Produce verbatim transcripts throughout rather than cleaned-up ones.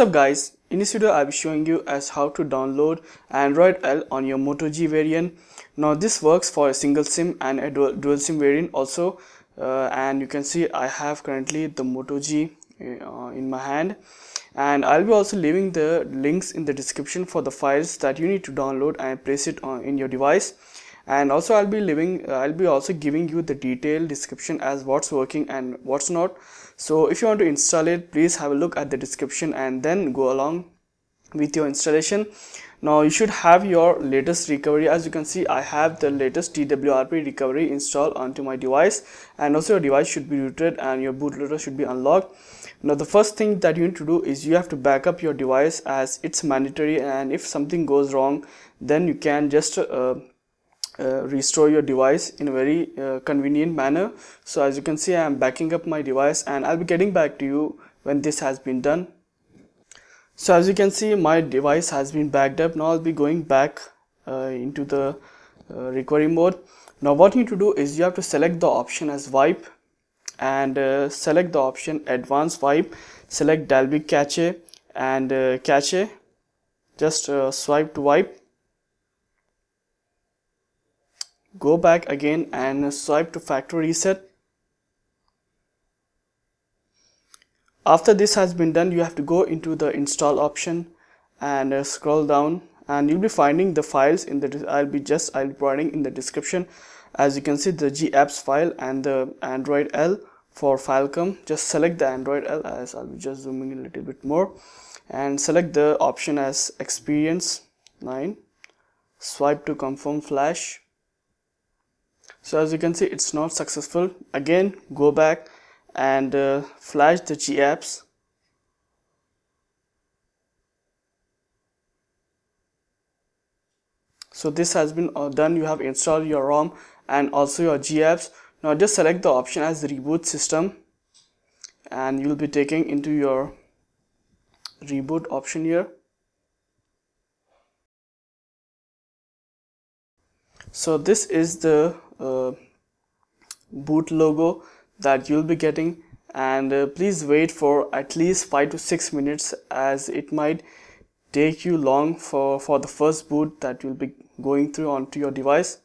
What's up guys, in this video I'll be showing you as how to download Android L on your Moto G variant. Now this works for a single SIM and a dual, dual SIM variant also, uh, and you can see I have currently the Moto G uh, in my hand, and I'll be also leaving the links in the description for the files that you need to download and place it on in your device. And also I'll be leaving uh, I'll be also giving you the detailed description as what's working and what's not. So if you want to install it, please have a look at the description and then go along with your installation. Now you should have your latest recovery. As you can see, I have the latest T W R P recovery installed onto my device, and also your device should be rooted and your bootloader should be unlocked. Now the first thing that you need to do is you have to back up your device, as it's mandatory, and if something goes wrong then you can just uh, Uh, restore your device in a very uh, convenient manner. So as you can see, I am backing up my device and I'll be getting back to you when this has been done. So as you can see, my device has been backed up. Now I'll be going back uh, into the uh, recovery mode. Now what you need to do is you have to select the option as wipe, and uh, select the option advanced wipe, select Dalvik cache and uh, cache, just uh, swipe to wipe. Go back again and swipe to factory reset. After this has been done, you have to go into the install option and uh, scroll down, and you'll be finding the files in the I'll be just I'll be providing in the description. As you can see, the GApps file and the Android L for Filecom. Just select the Android L, as I'll be just zooming a little bit more, and select the option as Experience nine. Swipe to confirm flash. So as you can see, it's not successful. Again, go back and uh, flash the GApps. So this has been uh, done. You have installed your ROM and also your GApps. Now just select the option as the reboot system, and you'll be taken into your reboot option here. So this is the Uh, boot logo that you'll be getting, and uh, please wait for at least five to six minutes, as it might take you long for for the first boot that you'll be going through onto your device.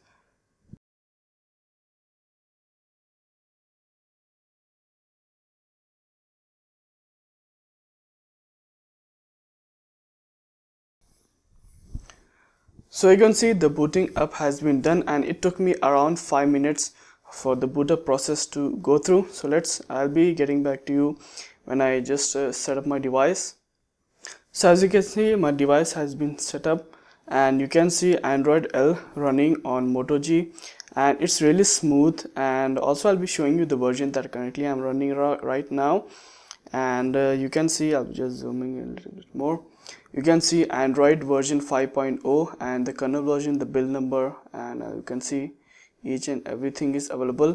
So you can see the booting up has been done, and it took me around five minutes for the boot up process to go through. So let's I'll be getting back to you when I just uh, set up my device. So as you can see, my device has been set up, and you can see Android L running on Moto G, and it's really smooth. And also I'll be showing you the version that currently I'm running right now, and uh, you can see I'll be just zooming a little bit more. You can see Android version five point oh and the kernel version, the build number, and uh, you can see each and everything is available.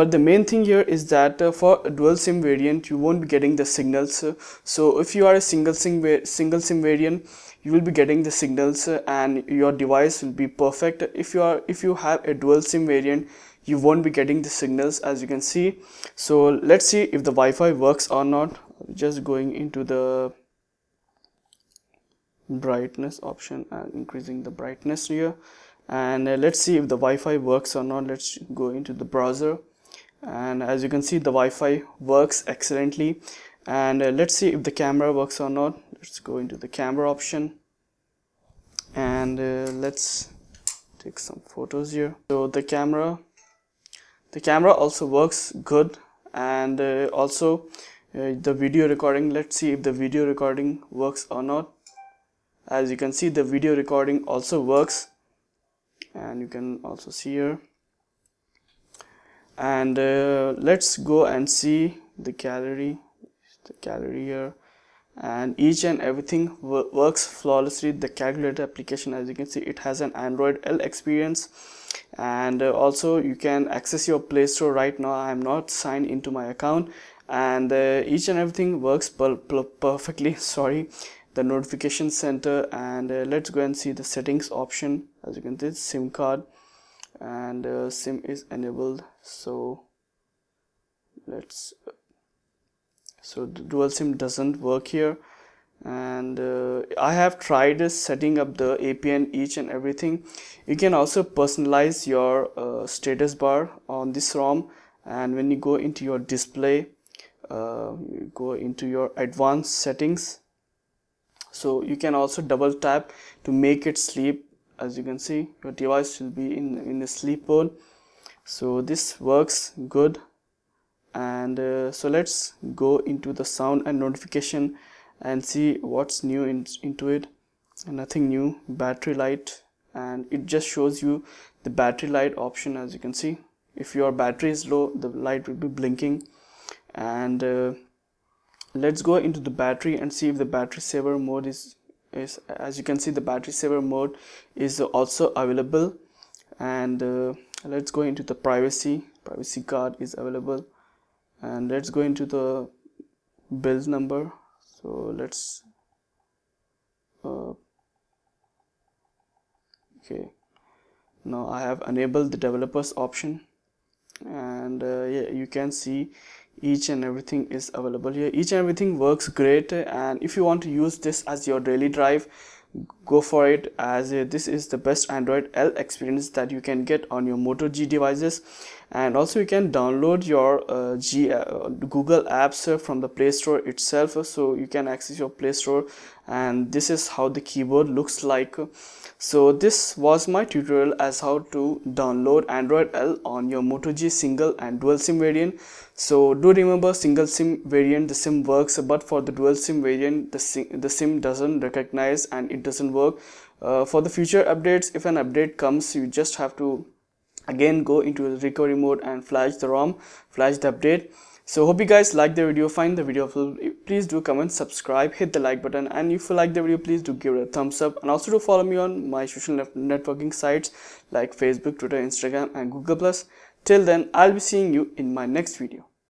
But the main thing here is that uh, for a dual SIM variant you won't be getting the signals. Uh, so if you are a single SIM single SIM variant, you will be getting the signals, uh, and your device will be perfect. If you are if you have a dual SIM variant, you won't be getting the signals, as you can see. So let's see if the Wi-Fi works or not. Just going into the brightness option and increasing the brightness here, and uh, let's see if the Wi-Fi works or not. Let's go into the browser, and as you can see, the Wi-Fi works excellently. And uh, let's see if the camera works or not. Let's go into the camera option, and uh, let's take some photos here. So the camera the camera also works good, and uh, also uh, the video recording. Let's see if the video recording works or not. As you can see, the video recording also works, and you can also see here. And uh, let's go and see the gallery the gallery here, and each and everything works flawlessly. The calculator application, as you can see, it has an Android L experience, and uh, also you can access your Play Store. Right now I am not signed into my account, and uh, each and everything works per per perfectly sorry the notification center. And uh, let's go and see the settings option. As you can see, SIM card, and uh, SIM is enabled, so let's so the dual SIM doesn't work here. and uh, I have tried setting up the A P N each and everything. You can also personalize your uh, status bar on this ROM, and when you go into your display, uh, you go into your advanced settings, so you can also double tap to make it sleep. As you can see, your device will be in in the sleep mode, so this works good. And uh, so let's go into the sound and notification and see what's new in, into it. And nothing new. Battery light, and it just shows you the battery light option. As you can see, if your battery is low, the light will be blinking. And uh, let's go into the battery and see if the battery saver mode is is as you can see, the battery saver mode is also available. And uh, let's go into the privacy. Privacy guard is available, and let's go into the build number. So let's uh, okay, now I have enabled the developers option, and uh, yeah, you can see each and everything is available here. Each and everything works great, and if you want to use this as your daily drive, go for it, as uh, this is the best Android L experience that you can get on your Moto G devices. And also you can download your uh, G uh, Google apps from the Play Store itself, so you can access your Play Store. And this is how the keyboard looks like. So this was my tutorial as how to download Android L on your Moto G single and dual SIM variant. So do remember, single SIM variant the SIM works, but for the dual SIM variant the SIM, the SIM doesn't recognize and it doesn't work. Uh, for the future updates, if an update comes, you just have to again go into the recovery mode and flash the ROM, flash the update. So hope you guys like the video, find the video helpful. Please do comment, subscribe, hit the like button, and if you like the video, please do give it a thumbs up, and also do follow me on my social networking sites like Facebook, Twitter, Instagram and Google plus. Till then, I'll be seeing you in my next video.